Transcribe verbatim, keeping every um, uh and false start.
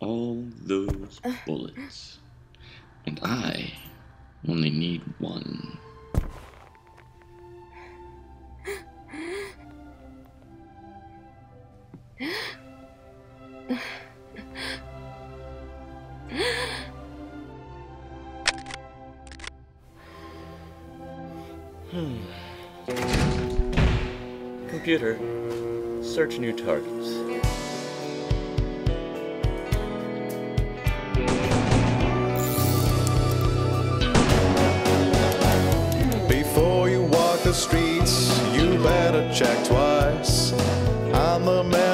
all those bullets, and I only need one. Hmm. Computer, search new targets. Before you walk the streets, you better check twice. I'm a man.